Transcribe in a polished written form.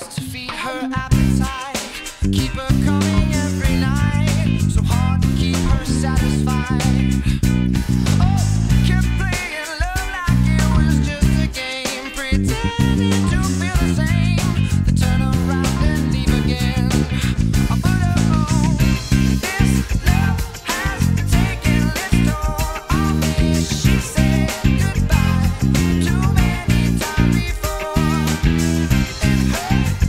just feed her appetite, keep her coming every night, so hard to keep her satisfied. Oh, kept playing love like it was just a game, pretending to feel the same, then turn around and leave again. I put her home. This love has taken its toll on me. She said goodbye too many times before. Too many times before.